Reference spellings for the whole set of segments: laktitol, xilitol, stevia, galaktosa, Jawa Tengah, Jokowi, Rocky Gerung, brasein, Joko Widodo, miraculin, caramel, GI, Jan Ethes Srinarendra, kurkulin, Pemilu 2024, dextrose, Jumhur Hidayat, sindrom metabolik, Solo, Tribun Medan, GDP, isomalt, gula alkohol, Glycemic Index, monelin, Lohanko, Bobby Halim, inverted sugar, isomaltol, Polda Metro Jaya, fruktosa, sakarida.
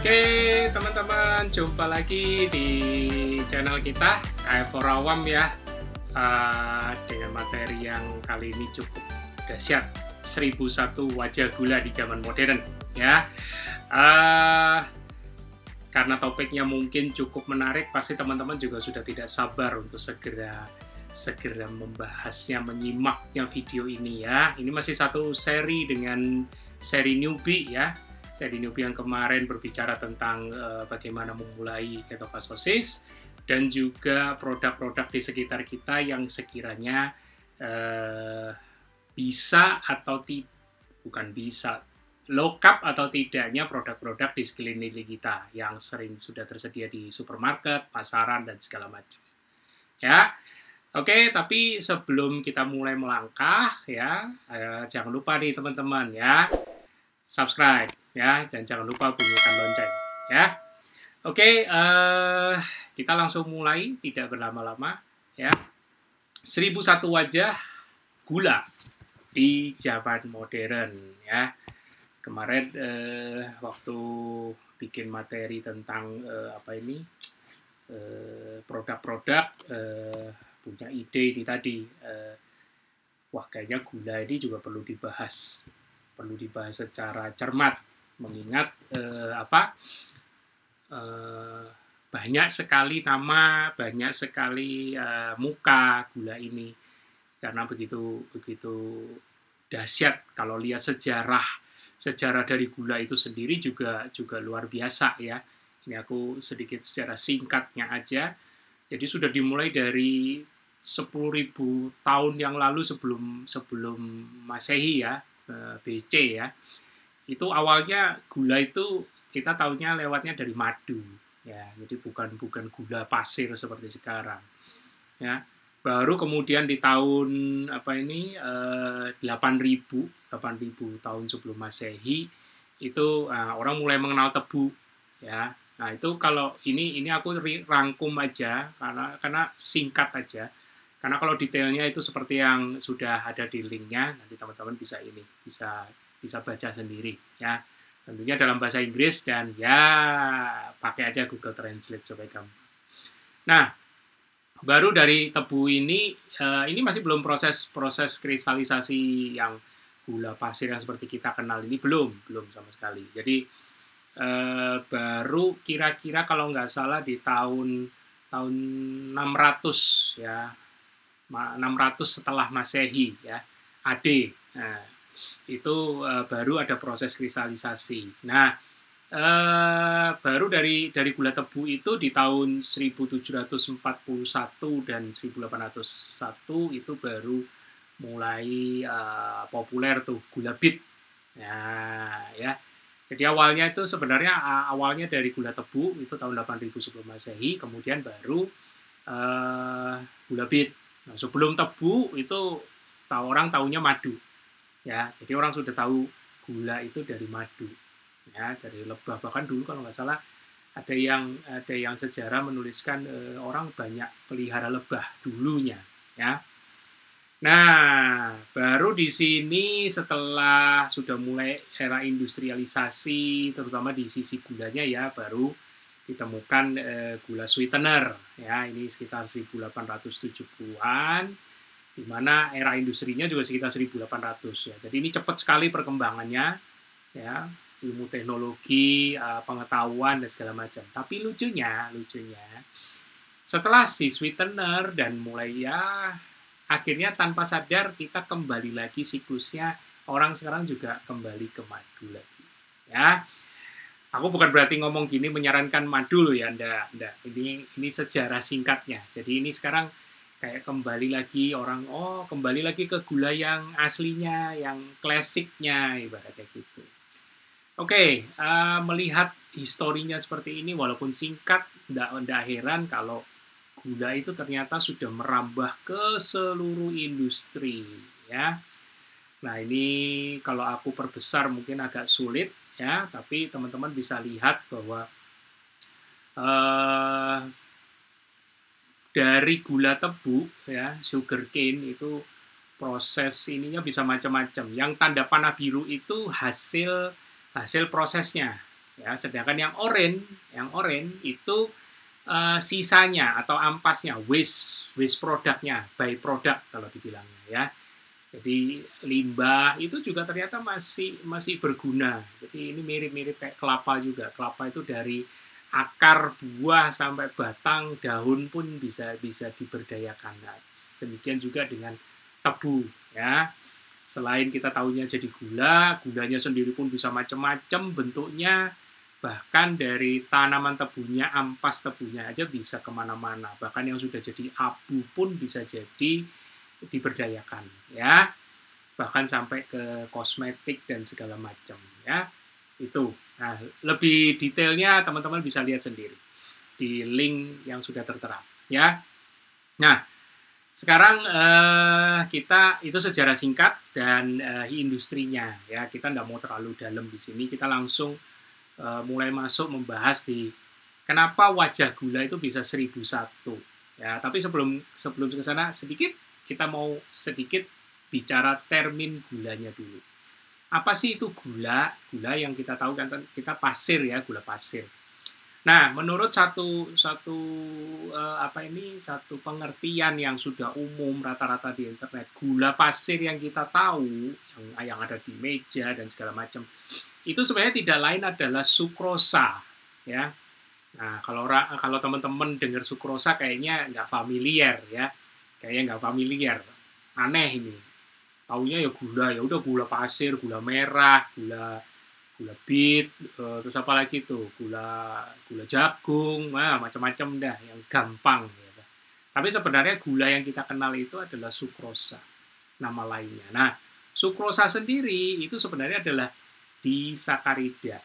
Oke teman-teman, jumpa lagi di channel kita Khoirawam ya, dengan materi yang kali ini cukup dahsyat, 1001 wajah gula di zaman modern ya. Karena topiknya mungkin cukup menarik, pasti teman-teman juga sudah tidak sabar untuk segera membahasnya, menyimaknya video ini ya. Ini masih satu seri dengan seri newbie ya. Seri newbie yang kemarin berbicara tentang bagaimana memulai ketofastosis dan juga produk-produk di sekitar kita yang sekiranya bisa atau tidak, bukan bisa, low carb atau tidaknya produk-produk di sekeliling kita yang sering sudah tersedia di supermarket, pasaran, dan segala macam. Ya, oke, tapi sebelum kita mulai melangkah, ya, jangan lupa nih teman-teman, ya, subscribe, ya, dan jangan lupa bunyikan lonceng, ya. Oke, kita langsung mulai, tidak berlama-lama, ya. 1001 wajah gula di zaman modern, ya. Kemarin waktu bikin materi tentang produk-produk, punya ide ini tadi, wah kayaknya gula ini juga perlu dibahas secara cermat, mengingat banyak sekali nama, banyak sekali muka gula ini, karena begitu dahsyat kalau lihat sejarah dari gula itu sendiri juga luar biasa ya. Ini aku sedikit secara singkatnya aja. Jadi sudah dimulai dari 10.000 tahun yang lalu sebelum Masehi ya, BC ya. Itu awalnya gula itu kita tahunya lewatnya dari madu ya. Jadi bukan gula pasir seperti sekarang. Ya. Baru kemudian di tahun 8.000 tahun sebelum Masehi itu orang mulai mengenal tebu ya. Nah itu kalau ini aku rangkum aja karena singkat aja, karena kalau detailnya itu seperti yang sudah ada di linknya, nanti teman-teman bisa baca sendiri ya, tentunya dalam bahasa Inggris, dan ya pakai aja Google Translate supaya gampang. Nah baru dari tebu ini masih belum proses kristalisasi yang gula pasir yang seperti kita kenal ini, belum sama sekali. Jadi baru kira-kira kalau nggak salah di tahun 600 ya, 600 setelah Masehi ya, AD. Nah, itu baru ada proses kristalisasi. Nah, baru dari gula tebu itu di tahun 1741 dan 1801 itu baru mulai populer tuh gula bit. Nah, ya. Jadi awalnya itu sebenarnya awalnya dari gula tebu itu tahun 8000 sebelum Masehi, kemudian baru gula bit. Nah, sebelum tebu itu orang taunya madu. Ya, jadi orang sudah tahu gula itu dari madu. Ya, dari lebah, bahkan dulu kalau nggak salah ada yang sejarah menuliskan orang banyak pelihara lebah dulunya ya. Nah baru di sini setelah sudah mulai era industrialisasi terutama di sisi gulanya ya, baru ditemukan gula sweetener ya, ini sekitar 1870-an, di mana era industrinya juga sekitar 1800 ya. Jadi ini cepat sekali perkembangannya ya, ilmu teknologi, pengetahuan, dan segala macam. Tapi lucunya, setelah si sweetener dan mulai ya, akhirnya tanpa sadar kita kembali lagi siklusnya, orang sekarang juga kembali ke madu lagi. Ya, aku bukan berarti ngomong gini menyarankan madu loh ya, enggak. Ini sejarah singkatnya. Jadi ini sekarang kayak kembali lagi orang, kembali lagi ke gula yang aslinya, yang klasiknya, ibaratnya gitu. Oke, melihat historinya seperti ini, walaupun singkat, ndak heran kalau gula itu ternyata sudah merambah ke seluruh industri, ya. Nah, ini kalau aku perbesar mungkin agak sulit, ya. Tapi teman-teman bisa lihat bahwa dari gula tebu, ya, sugarcane itu proses ininya bisa macam-macam. Yang tanda panah biru itu hasil prosesnya ya. Sedangkan yang orange itu sisanya atau ampasnya, waste produknya, by product kalau dibilangnya ya. Jadi limbah itu juga ternyata masih berguna. Jadi ini mirip-mirip kayak kelapa juga. Kelapa itu dari akar buah sampai batang daun pun bisa diberdayakan. Demikian juga dengan tebu ya. Selain kita tahunya jadi gula, gulanya sendiri pun bisa macam-macam bentuknya. Bahkan dari tanaman tebunya, ampas tebunya aja bisa kemana-mana. Bahkan yang sudah jadi abu pun bisa jadi diberdayakan ya, bahkan sampai ke kosmetik dan segala macam ya. Itu, nah, lebih detailnya teman-teman bisa lihat sendiri di link yang sudah tertera ya. Nah sekarang kita itu sejarah singkat dan industrinya ya. Kita nggak mau terlalu dalam di sini, kita langsung mulai masuk membahas di kenapa wajah gula itu bisa 1001 ya. Tapi sebelum ke sana sedikit, kita mau sedikit bicara termin gulanya dulu. Apa sih itu gula? Gula yang kita tahu kan kita pasir ya, gula pasir. Nah, menurut satu pengertian yang sudah umum rata-rata di internet, gula pasir yang kita tahu yang ada di meja dan segala macam itu sebenarnya tidak lain adalah sukrosa ya. Nah, kalau teman-teman dengar sukrosa kayaknya nggak familiar ya. Kayaknya nggak familiar, aneh ini. Taunya ya gula, ya udah gula pasir, gula merah, gula bit, terus apa lagi tuh, gula jagung, macam-macam dah yang gampang. Ya. Tapi sebenarnya gula yang kita kenal itu adalah sukrosa, nama lainnya. Nah, sukrosa sendiri itu sebenarnya adalah disakarida.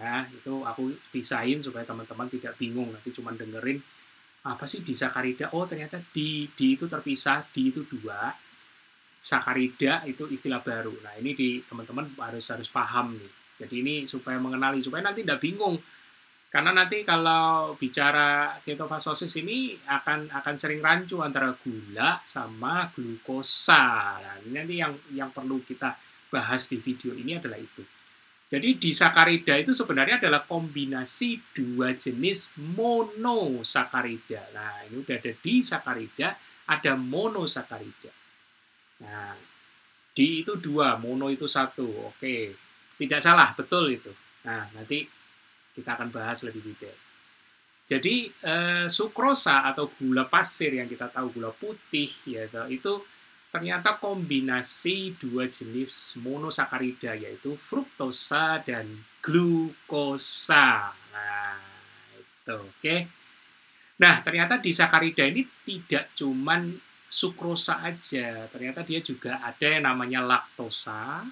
Ya, itu aku pisahin supaya teman-teman tidak bingung, nanti cuma dengerin. Apa sih disakarida? Oh ternyata di itu terpisah, di itu dua. Sakarida itu istilah baru. Nah ini teman-teman harus paham nih. Jadi ini supaya mengenali, supaya nanti tidak bingung. Karena nanti kalau bicara ketofastosis ini akan sering rancu antara gula sama glukosa. Nah, ini nanti yang perlu kita bahas di video ini adalah itu. Jadi disakarida itu sebenarnya adalah kombinasi dua jenis monosakarida. Nah, ini udah ada disakarida, ada monosakarida. Nah, di itu dua, mono itu satu. Oke, tidak salah, betul itu. Nah, nanti kita akan bahas lebih detail. Jadi, sukrosa atau gula pasir yang kita tahu, gula putih, ya itu ternyata kombinasi dua jenis monosakarida, yaitu fruktosa dan glukosa. Nah, itu oke. Nah, ternyata disakarida ini tidak cuman sukrosa aja. Ternyata dia juga ada yang namanya laktosa,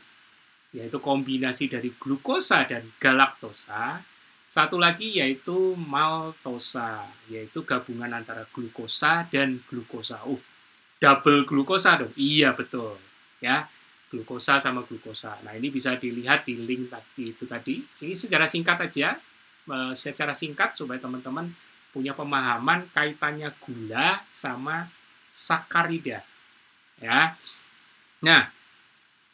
yaitu kombinasi dari glukosa dan galaktosa. Satu lagi yaitu maltosa, yaitu gabungan antara glukosa dan glukosa. Double glukosa dong, iya betul ya, glukosa sama glukosa. Nah ini bisa dilihat di link tadi. Ini secara singkat aja, secara singkat supaya teman-teman punya pemahaman kaitannya gula sama sakarida ya. Nah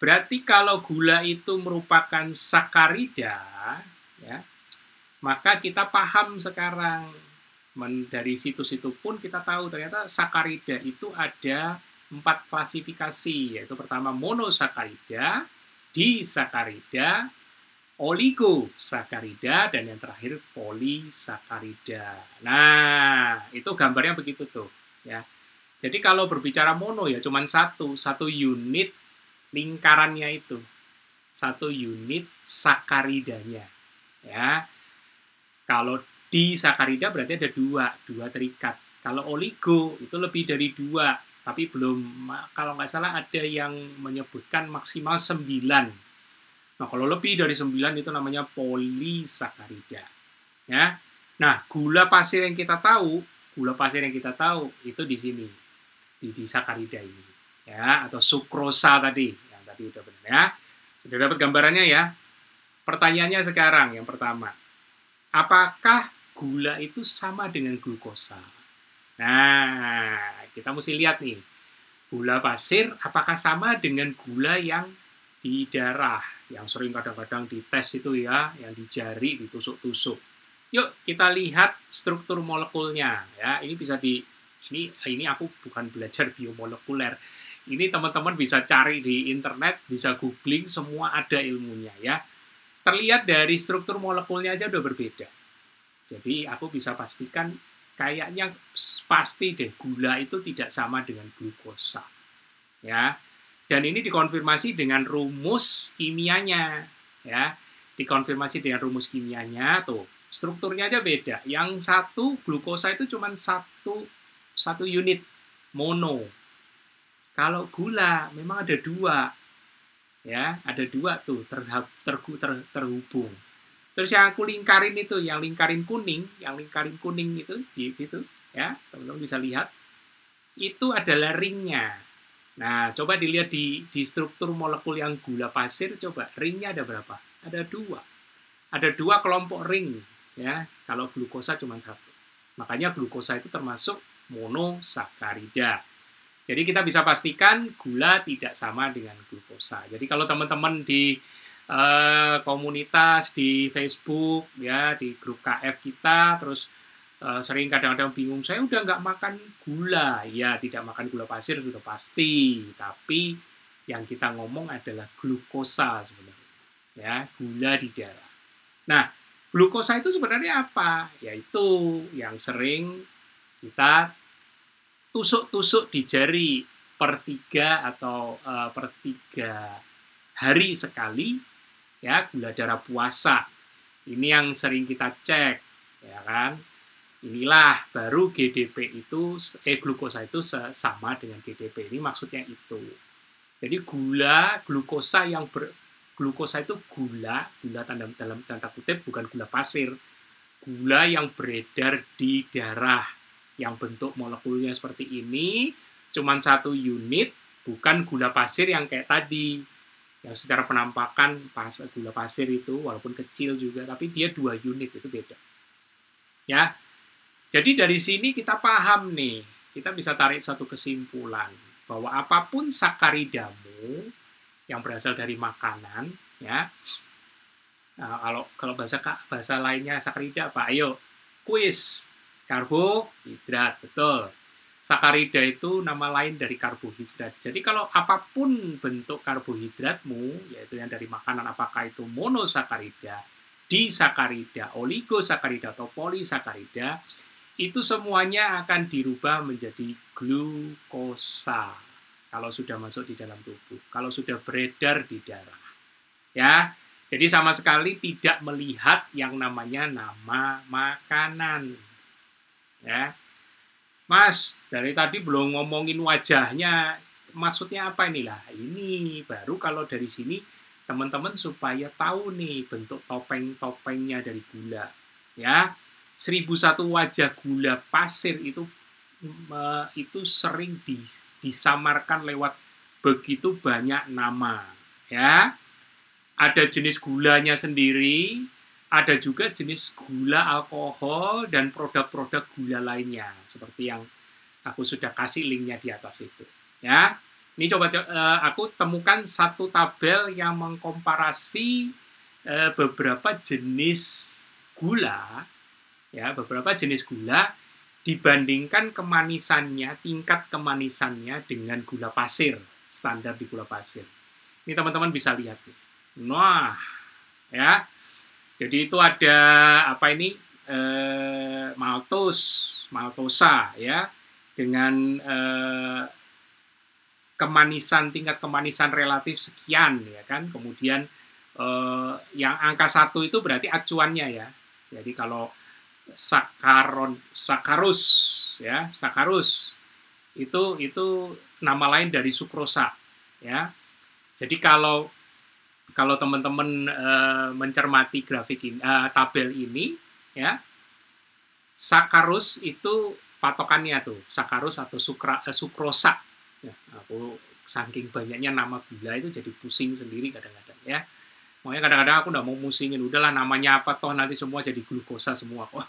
berarti kalau gula itu merupakan sakarida ya, maka kita paham sekarang. Dari situ-situ pun kita tahu ternyata sakarida itu ada 4 klasifikasi, yaitu pertama monosakarida, disakarida, oligo-sakarida, dan yang terakhir polisakarida. Nah, itu gambarnya begitu tuh ya. Jadi kalau berbicara mono ya cuman satu unit lingkarannya itu, satu unit sakaridanya ya. Kalau disakarida berarti ada dua terikat. Kalau oligo itu lebih dari 2, tapi belum, kalau nggak salah ada yang menyebutkan maksimal 9. Nah, kalau lebih dari 9 itu namanya polisakarida. Ya. Nah, gula pasir yang kita tahu itu di sini, di disakarida ini, ya, atau sukrosa tadi, yang tadi udah benar ya. Sudah dapat gambarannya ya. Pertanyaannya sekarang yang pertama, apakah gula itu sama dengan glukosa? Nah, kita mesti lihat nih. Gula pasir apakah sama dengan gula yang di darah? yang sering kadang-kadang dites itu ya, yang di jari ditusuk-tusuk. Yuk kita lihat struktur molekulnya ya. Ini bisa di ini aku bukan belajar biomolekuler. Ini teman-teman bisa cari di internet, bisa googling, semua ada ilmunya ya. Terlihat dari struktur molekulnya aja udah berbeda. Jadi aku bisa pastikan kayaknya pasti deh gula itu tidak sama dengan glukosa. Ya. Dan ini dikonfirmasi dengan rumus kimianya ya. Dikonfirmasi dengan rumus kimianya tuh. Strukturnya aja beda. Yang satu glukosa itu cuma satu unit mono. Kalau gula memang ada dua. Ya, ada dua tuh terhubung. Terus yang aku lingkarin itu, yang lingkarin kuning itu, gitu ya, teman-teman bisa lihat, itu adalah ringnya. Nah, coba dilihat di struktur molekul yang gula pasir, coba ringnya ada berapa? Ada dua. Ada dua kelompok ring, ya, kalau glukosa cuma satu. Makanya glukosa itu termasuk monosakarida. Jadi kita bisa pastikan gula tidak sama dengan glukosa. Jadi kalau teman-teman di komunitas di Facebook ya, di grup KF kita terus sering kadang-kadang bingung, saya udah nggak makan gula ya, tidak makan gula pasir sudah pasti, tapi yang kita ngomong adalah glukosa sebenarnya ya, gula di darah. Nah, glukosa itu sebenarnya apa? Yaitu yang sering kita tusuk-tusuk di jari per 3 atau per 3 hari sekali. Ya, gula darah puasa. Ini yang sering kita cek, ya kan? Inilah baru GDP itu, glukosa itu sama dengan GDP. Ini maksudnya itu. Jadi glukosa yang glukosa itu gula tanda kutip, bukan gula pasir. Gula yang beredar di darah yang bentuk molekulnya seperti ini, cuman satu unit, bukan gula pasir yang kayak tadi. Yang secara penampakan gula pasir itu walaupun kecil juga, tapi dia 2 unit, itu beda. Ya. Jadi dari sini kita paham nih, kita bisa tarik suatu kesimpulan bahwa apapun sakaridamu yang berasal dari makanan ya. Nah, kalau bahasa lainnya sakarida apa? Ayo kuis. Karbohidrat, betul. Sakarida itu nama lain dari karbohidrat. Jadi kalau apapun bentuk karbohidratmu, yaitu yang dari makanan, apakah itu monosakarida, disakarida, oligo-sakarida, atau polisakarida, itu semuanya akan dirubah menjadi glukosa kalau sudah masuk di dalam tubuh, kalau sudah beredar di darah. Ya, jadi sama sekali tidak melihat yang namanya nama makanan. Ya. Mas, dari tadi belum ngomongin wajahnya, maksudnya apa inilah? Ini baru kalau dari sini teman-teman supaya tahu nih bentuk topeng-topengnya dari gula. Ya, 1001 wajah gula pasir itu sering disamarkan lewat begitu banyak nama. Ya, ada jenis gulanya sendiri. Ada juga jenis gula alkohol dan produk-produk gula lainnya seperti yang aku sudah kasih linknya di atas itu. Ya, ini coba aku temukan satu tabel yang mengkomparasi beberapa jenis gula, ya beberapa jenis gula dibandingkan kemanisannya, tingkat kemanisannya dengan gula pasir, standar di gula pasir. Ini teman-teman bisa lihat nih. Nah, ya. Jadi itu ada apa ini maltosa ya dengan tingkat kemanisan relatif sekian ya kan. Kemudian yang angka 1 itu berarti acuannya ya. Jadi kalau sakarus itu nama lain dari sukrosa ya. Jadi kalau teman-teman mencermati grafik ini, tabel ini, ya, sakarus itu patokannya tuh, sakarus atau sukrosa. Ya, aku saking banyaknya nama gula itu jadi pusing sendiri kadang-kadang ya. Makanya kadang-kadang aku nggak mau musingin, udahlah namanya apa toh nanti semua jadi glukosa semua kok.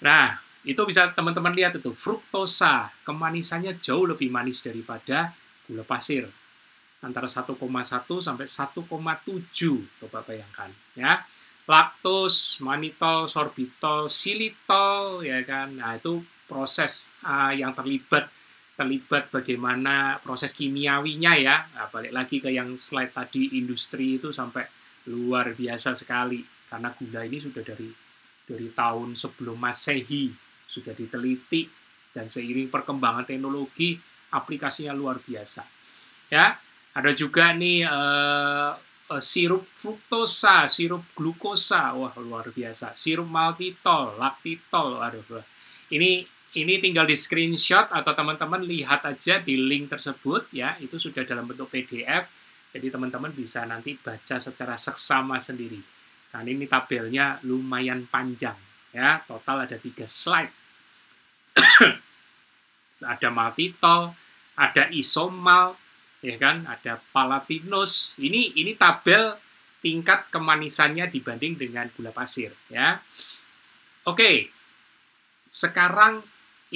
Nah, itu bisa teman-teman lihat itu, fruktosa, kemanisannya jauh lebih manis daripada gula pasir. antara 1,1 sampai 1,7, coba bayangkan ya. Laktos, manitol, sorbitol, xilitol ya kan. Nah, itu proses yang terlibat bagaimana proses kimiawinya ya. Nah, balik lagi ke yang slide tadi, industri itu sampai luar biasa sekali karena gula ini sudah dari tahun sebelum Masehi sudah diteliti dan seiring perkembangan teknologi aplikasinya luar biasa. Ya, ada juga nih sirup fruktosa, sirup glukosa, wah luar biasa. Sirup maltitol, laktitol, aduh. Ini tinggal di screenshot atau teman-teman lihat aja di link tersebut ya, itu sudah dalam bentuk PDF. Jadi teman-teman bisa nanti baca secara seksama sendiri. Karena ini tabelnya lumayan panjang ya, total ada 3 slide. Ada maltitol, ada isomal, ya kan, ada palatinus. Ini tabel tingkat kemanisannya dibanding dengan gula pasir ya. Oke. Sekarang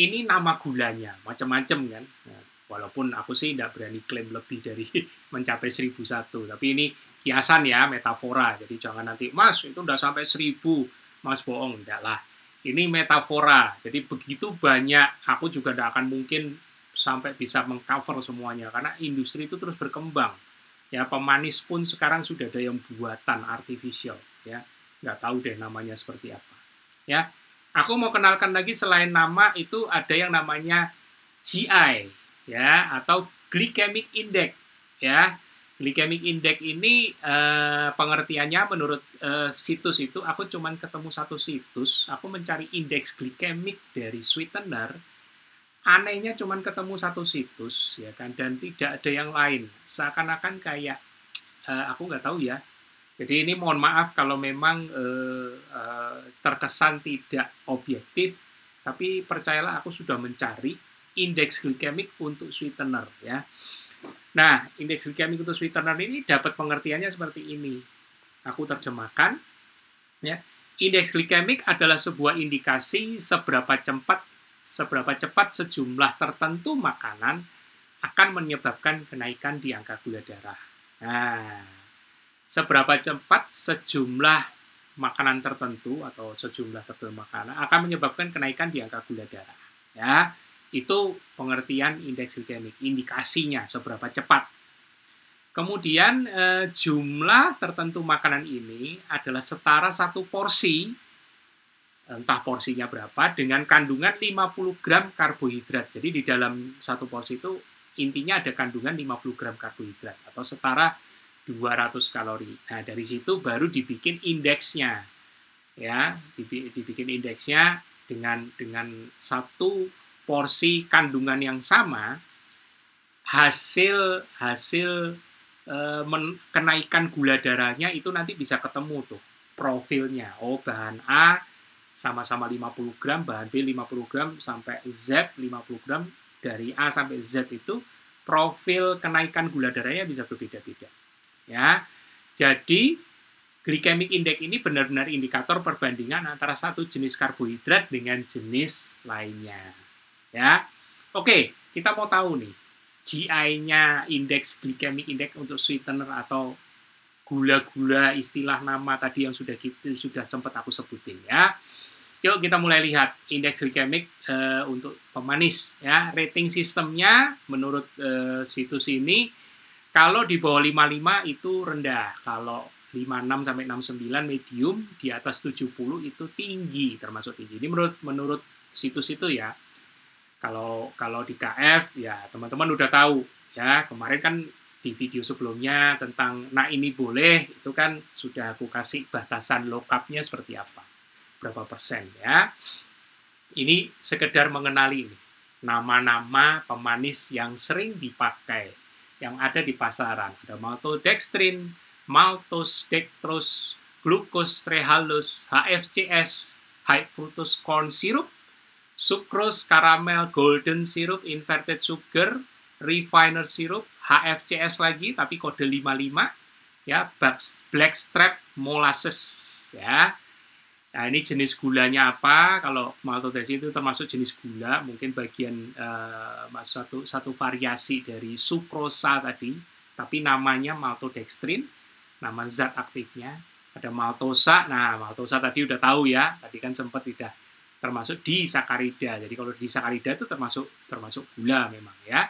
ini nama gulanya macam-macam kan. Nah, walaupun aku sih tidak berani klaim lebih dari mencapai 1001, tapi ini kiasan ya, metafora. Jadi jangan nanti, Mas, itu udah sampai 1000, Mas bohong, enggak lah. Ini metafora. Jadi begitu banyak, aku juga tidak akan mungkin sampai bisa mengcover semuanya karena industri itu terus berkembang ya. Pemanis pun sekarang sudah ada yang buatan artifisial ya, nggak tahu deh namanya seperti apa ya. Aku mau kenalkan lagi, selain nama itu ada yang namanya GI ya, atau Glycemic Index ya. Glycemic Index ini pengertiannya menurut situs itu, aku cuman ketemu satu situs, aku mencari indeks glikemik dari sweetener. Anehnya cuman ketemu satu situs ya kan, dan tidak ada yang lain. Seakan-akan kayak aku nggak tahu ya. Jadi ini mohon maaf kalau memang terkesan tidak objektif, tapi percayalah aku sudah mencari indeks glikemik untuk sweetener ya. Nah, indeks glikemik untuk sweetener ini dapat pengertiannya seperti ini. Aku terjemahkan ya. Indeks glikemik adalah sebuah indikasi seberapa cepat sejumlah tertentu makanan akan menyebabkan kenaikan di angka gula darah. Nah, seberapa cepat sejumlah makanan tertentu atau sejumlah tertentu makanan akan menyebabkan kenaikan di angka gula darah. Ya, itu pengertian indeks glikemik, indikasinya seberapa cepat. Kemudian jumlah tertentu makanan ini adalah setara satu porsi, entah porsinya berapa, dengan kandungan 50 gram karbohidrat. Jadi di dalam satu porsi itu intinya ada kandungan 50 gram karbohidrat atau setara 200 kalori. Nah, dari situ baru dibikin indeksnya. Ya, dibikin indeksnya dengan satu porsi kandungan yang sama, hasil kenaikan gula darahnya itu nanti bisa ketemu tuh profilnya. Oh, bahan A sama-sama 50 gram, bahan B 50 gram, sampai Z 50 gram, dari A sampai Z itu profil kenaikan gula darahnya bisa berbeda-beda. Ya, jadi glycemic index ini benar-benar indikator perbandingan antara satu jenis karbohidrat dengan jenis lainnya. Ya, oke, kita mau tahu nih, GI-nya, indeks glycemic index untuk sweetener atau gula-gula, istilah nama tadi yang sudah sempat aku sebutin ya. Yuk kita mulai lihat indeks glikemik untuk pemanis ya. Rating sistemnya menurut situs ini, kalau di bawah 55 itu rendah, kalau 56 sampai 69 medium, di atas 70 itu tinggi, termasuk tinggi. Ini menurut situs itu ya. Kalau di KF ya teman-teman udah tahu ya, kemarin kan di video sebelumnya tentang nah ini boleh, itu kan sudah aku kasih batasan low carb-nya seperti apa, berapa persen ya. Ini sekedar mengenali nama-nama pemanis yang sering dipakai, yang ada di pasaran. Ada maltodextrin, maltose, dextrose, glukosa, HFCS, high fructose corn syrup, sukrosa, caramel, golden syrup, inverted sugar, refiner syrup, HFCS lagi tapi kode 55 ya, blackstrap molasses ya. Nah, ini jenis gulanya apa? Kalau maltodextrin itu termasuk jenis gula, mungkin bagian satu variasi dari sukrosa tadi, tapi namanya maltodextrin, nama zat aktifnya. Ada maltosa, nah maltosa tadi udah tahu ya, tadi kan sempat tidak termasuk disakarida. Jadi kalau disakarida itu termasuk gula memang ya.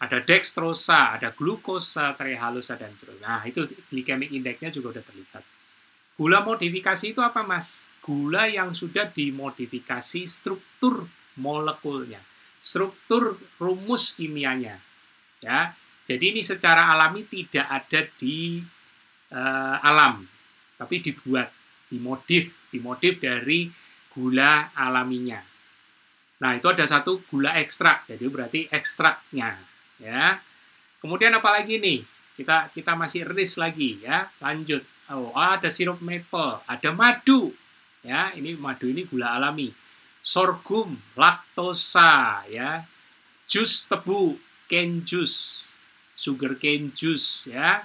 Ada dextrosa, ada glukosa, teri halus, dan seterusnya. Nah, itu glycemic index-nya juga udah terlihat. Gula modifikasi itu apa, Mas? Gula yang sudah dimodifikasi struktur molekulnya, struktur rumus kimianya. Ya. Jadi ini secara alami tidak ada di alam, tapi dibuat, dimodif dari gula alaminya. Nah, itu ada satu gula ekstrak, jadi berarti ekstraknya. Ya, kemudian apalagi nih, kita masih rilis lagi ya, lanjut. Oh, ada sirup maple, ada madu ya, ini madu ini gula alami, sorghum, laktosa ya, jus tebu, cane juice, sugar cane juice ya,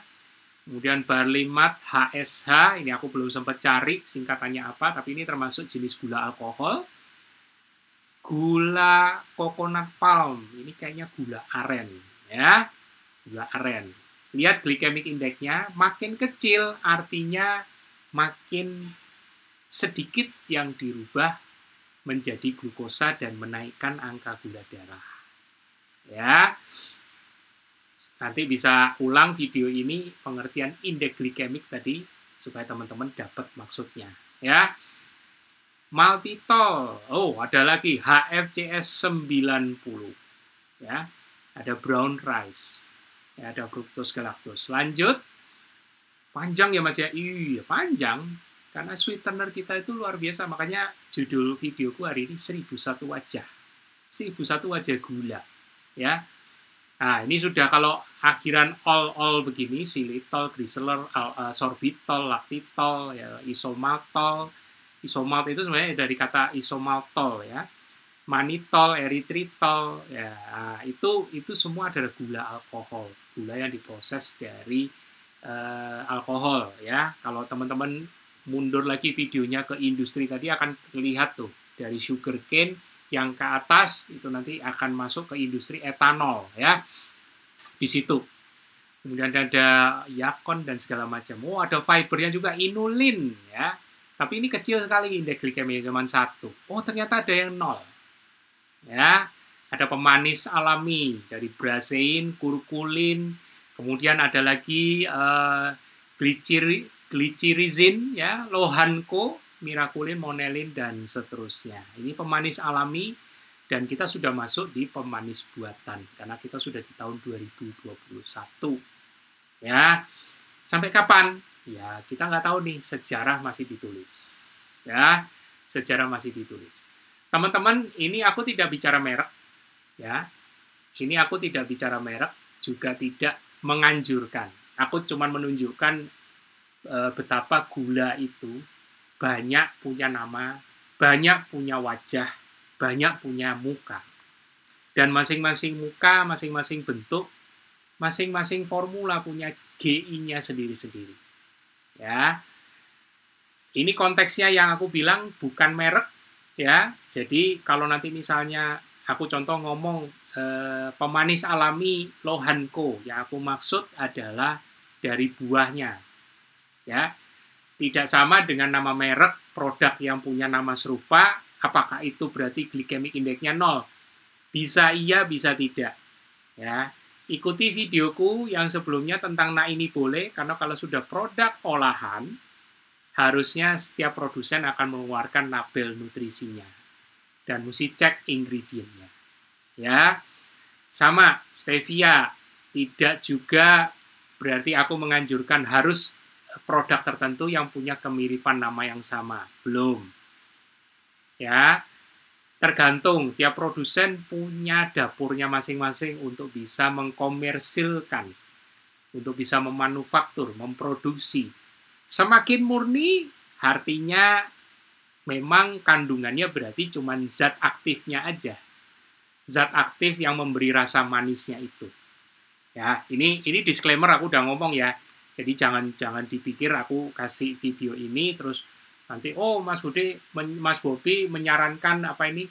kemudian barlimat, HSH, ini aku belum sempat cari singkatannya apa, tapi ini termasuk jenis gula alkohol. Gula coconut palm, ini kayaknya gula aren ya, gula aren. Lihat glycemic index-nya, makin kecil artinya makin sedikit yang dirubah menjadi glukosa dan menaikkan angka gula darah ya. Nanti bisa ulang video ini, pengertian indeks glikemik tadi, supaya teman-teman dapat maksudnya ya. Maltitol, oh ada lagi HFCS 90 ya, ada brown rice ya, ada fruktos galaktos. Lanjut, panjang ya Mas ya, iya panjang karena sweetener kita itu luar biasa, makanya judul videoku hari ini 1001 wajah, 1001 wajah gula ya. Nah ini sudah, kalau akhiran all begini, xilitol, glycerol, sorbitol, laktitol ya, isomaltol. Isomalt itu sebenarnya dari kata isomaltol ya, manitol, eritritol ya, itu semua adalah gula alkohol, gula yang diproses dari alkohol ya. Kalau teman-teman mundur lagi videonya ke industri tadi akan terlihat tuh, dari sugar cane yang ke atas itu nanti akan masuk ke industri etanol ya, di situ. Kemudian ada yakon dan segala macam. Oh ada fibernya juga, inulin ya. Tapi ini kecil sekali indeks glikemia zaman 1. Oh, ternyata ada yang 0. Ya, ada pemanis alami dari brasein, kurkulin, kemudian ada lagi glicirizin, ya, Lohanko, miraculin, monelin, dan seterusnya. Ini pemanis alami dan kita sudah masuk di pemanis buatan karena kita sudah di tahun 2021. Ya, sampai kapan? Ya, kita nggak tahu nih, sejarah masih ditulis. Ya, sejarah masih ditulis. Teman-teman, ini aku tidak bicara merek. Ya, ini aku tidak bicara merek, juga tidak menganjurkan. Aku cuma menunjukkan betapa gula itu banyak punya nama, banyak punya wajah, banyak punya muka. Dan masing-masing muka, masing-masing bentuk, masing-masing formula punya GI-nya sendiri-sendiri. Ya, ini konteksnya yang aku bilang bukan merek ya. Jadi kalau nanti misalnya aku contoh ngomong pemanis alami Lohanko, yang aku maksud adalah dari buahnya ya, tidak sama dengan nama merek, produk yang punya nama serupa. Apakah itu berarti glycemic index-nya 0? Bisa iya, bisa tidak ya. Ikuti videoku yang sebelumnya tentang nah ini boleh, karena kalau sudah produk olahan, harusnya setiap produsen akan mengeluarkan label nutrisinya. Dan mesti cek ingredientnya. Ya, sama, stevia. Tidak juga berarti aku menganjurkan harus produk tertentu yang punya kemiripan nama yang sama. Belum. Ya, tergantung tiap produsen punya dapurnya masing-masing untuk bisa mengkomersilkan, untuk bisa memanufaktur, memproduksi. Semakin murni artinya memang kandungannya berarti cuma zat aktifnya aja, zat aktif yang memberi rasa manisnya itu. Ya, ini disclaimer aku udah ngomong ya. Jadi jangan dipikir aku kasih video ini terus nanti, oh Mas Bobi menyarankan apa ini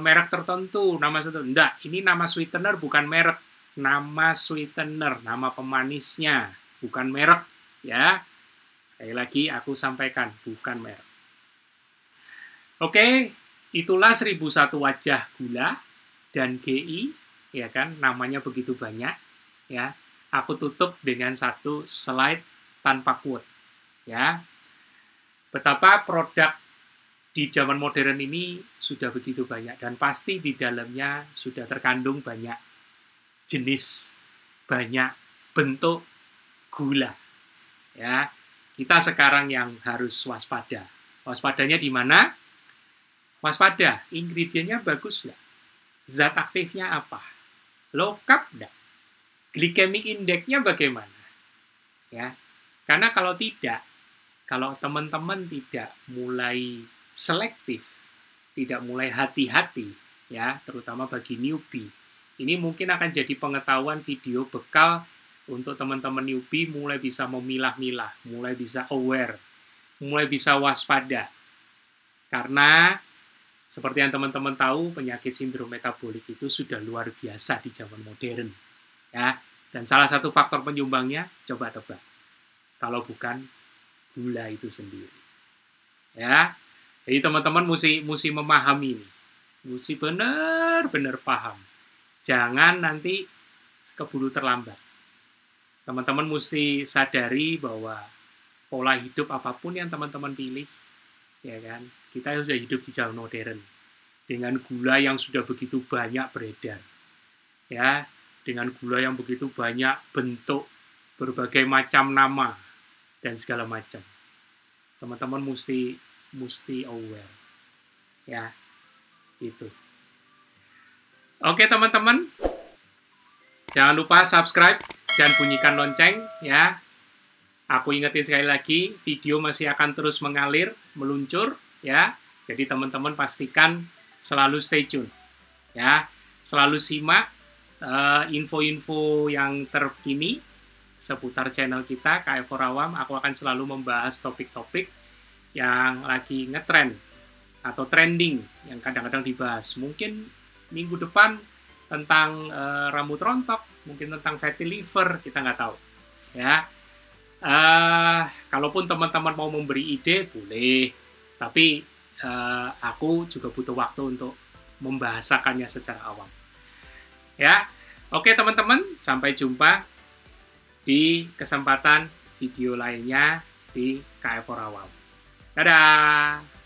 merek tertentu, nama tertentu. Enggak, ini nama sweetener bukan merek, nama sweetener, nama pemanisnya, bukan merek ya. Sekali lagi aku sampaikan, bukan merek. Oke, itulah 1001 wajah gula dan GI, ya kan, namanya begitu banyak ya. Aku tutup dengan satu slide tanpa quote ya. Betapa produk di zaman modern ini sudah begitu banyak, dan pasti di dalamnya sudah terkandung banyak jenis, banyak bentuk gula. Ya, kita sekarang yang harus waspada. Waspadanya di mana? Waspada, ingredientnya bagus nggak? Zat aktifnya apa? Low carb nggak? Glycemic Index-nya bagaimana? Ya, karena kalau tidak, kalau teman-teman tidak mulai selektif, tidak mulai hati-hati, ya, terutama bagi newbie. Ini mungkin akan jadi pengetahuan video bekal untuk teman-teman newbie mulai bisa memilah-milah, mulai bisa aware, mulai bisa waspada. Karena seperti yang teman-teman tahu, penyakit sindrom metabolik itu sudah luar biasa di zaman modern, ya. Dan salah satu faktor penyumbangnya, coba tebak. Kalau bukan gula itu sendiri, ya. Jadi teman-teman mesti memahami ini, mesti benar-benar paham. Jangan nanti keburu terlambat. Teman-teman mesti sadari bahwa pola hidup apapun yang teman-teman pilih, ya kan, kita sudah hidup di zaman modern dengan gula yang sudah begitu banyak beredar, ya, dengan gula yang begitu banyak bentuk, berbagai macam nama dan segala macam. Teman-teman mesti aware, ya, itu. Oke teman-teman, jangan lupa subscribe dan bunyikan lonceng, ya. Aku ingetin sekali lagi, video masih akan terus mengalir, meluncur, ya. Jadi teman-teman pastikan selalu stay tune, ya. Selalu simak info-info yang terkini seputar channel kita, KF Khoirawam. Aku akan selalu membahas topik-topik yang lagi ngetrend atau trending yang kadang-kadang dibahas. Mungkin minggu depan tentang rambut rontok, mungkin tentang fatty liver, kita nggak tahu ya. Kalaupun teman-teman mau memberi ide boleh, tapi aku juga butuh waktu untuk membahasakannya secara awam ya. Oke teman-teman, sampai jumpa di kesempatan video lainnya di KF Khoirawam. Dadah!